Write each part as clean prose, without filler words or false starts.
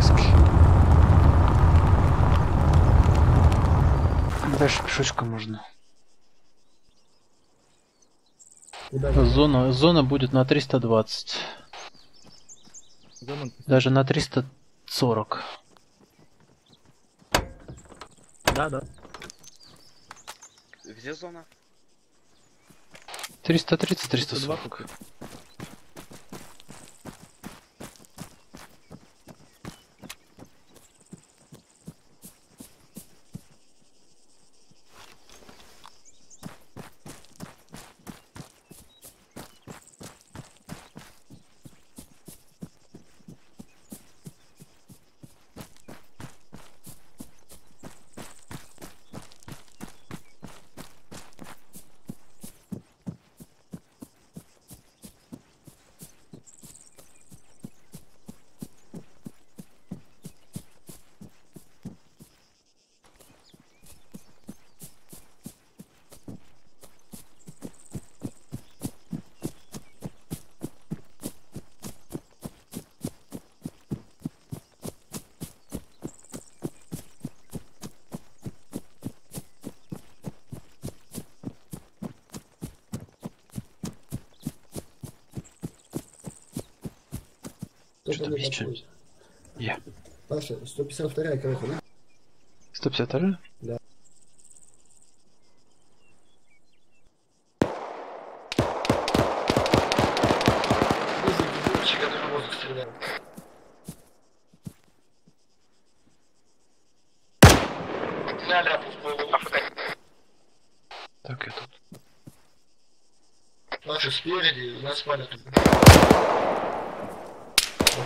развязки. Дальше пешочком можно. Зона будет на 320. Даже на 340. Да. Где зона? 330, 340. Что-то есть что? Я. Паша, 152-я крыха, да? 152-я? Да. Так, я тут. Паша, спереди, у нас палят.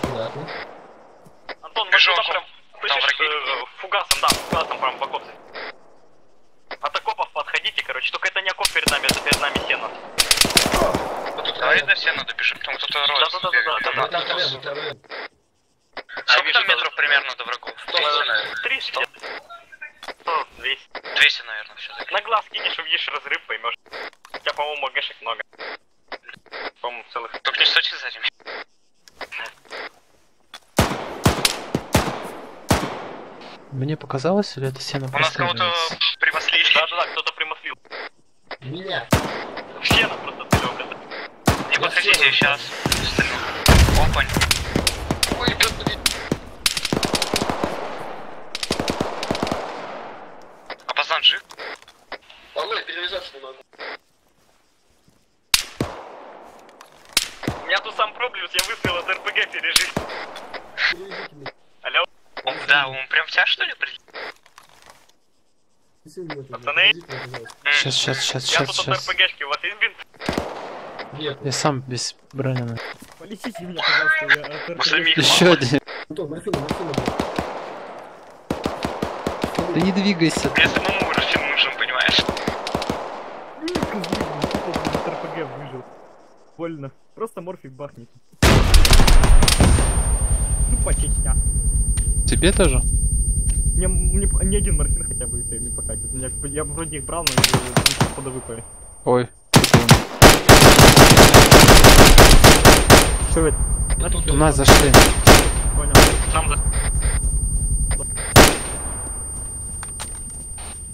Аккуратно. Антон, бежим, прям фугасом, да, фугасом прям по копце. От окопов подходите, короче, только это не окоп перед нами, это перед нами сено. А это все надо бежим, там кто-то роет. Да. Сколько там метров примерно до врагов? 300. 200, наверное, все. На глаз кинешь, увидишь разрыв, поймешь. У тебя, по-моему, магашек много. По-моему, целых. Только не стучи сзади. Мне показалось, или это сено у нас кого-то примаслили? Да, кто-то примаслил. Нет. Сено просто далеко. Не подходите, я сейчас стрелю. Опань. Ой, блин. А пацан жив? Алло, перевязаться не могу. Я тут сам проблюсь, я выстрел от РПГ пережил. Алло? Да, он прям в тебя что ли прилетел? Пацаны? Сейчас. Я тут от РПГшки, у вас есть бинт? Нет. Я сам без брони. Полетите меня, пожалуйста, я от РПГшки. Еще один. Да не двигайся. Мне самому ручим нужен, понимаешь? От РПГ выжил. Больно. Просто морфик бахнет. Тупо чечня. Тебе тоже? Мне один морфин хотя бы не покатит. Я вроде их брал, но не туда выпали. Ой. Что это? У нас зашли. Понял. Сам за...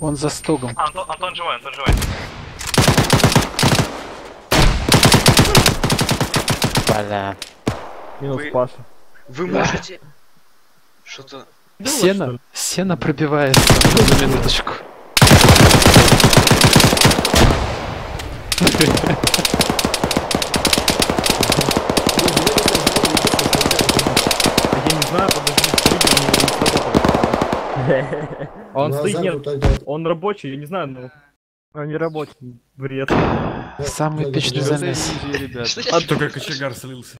Он за стогом. Антон живой, Антон живой. Бля. Минус Паша. Вы можете... Что-то... Сено пробивается. За минуточку. Я не знаю, подожди. Он стоит, нет. Он рабочий, я не знаю, но... Он не рабочий. Бред. Самый эпичный замес. А только кочегар слился.